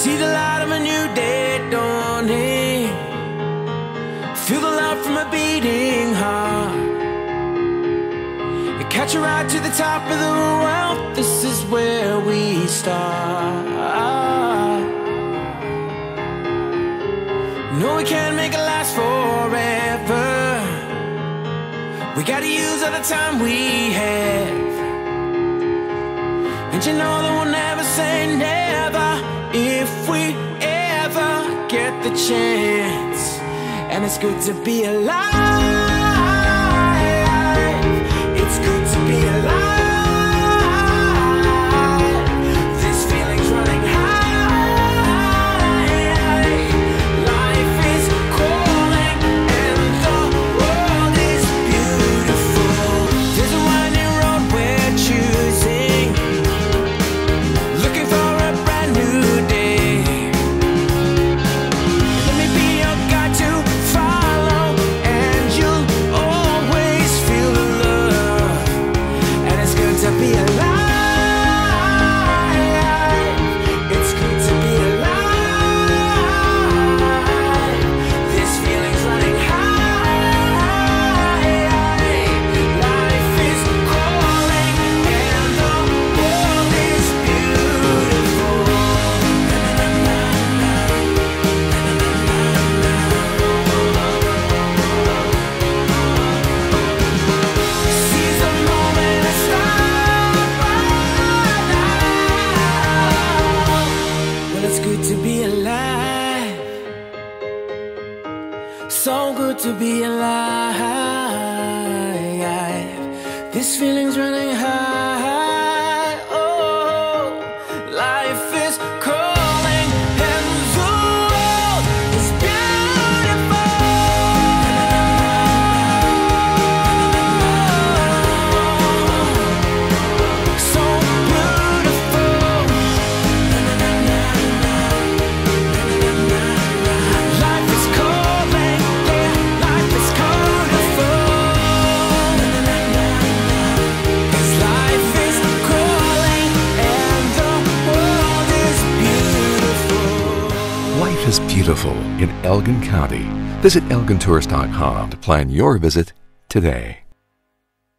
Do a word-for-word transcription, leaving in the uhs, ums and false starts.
See the light of a new day dawning. Feel the love from a beating heart, and catch a ride to the top of the world. This is where we start. No, we can't make it last forever. We gotta use all the time we have, and you know that we'll never say never if we ever get the chance. And it's good to be alive. It's good to be alive. So good to be alive. This feeling's running high. Oh, life is calling, and the world is beautiful. So beautiful. Life is calling. Is beautiful in Elgin County. Visit Elgin Tourist dot com to plan your visit today.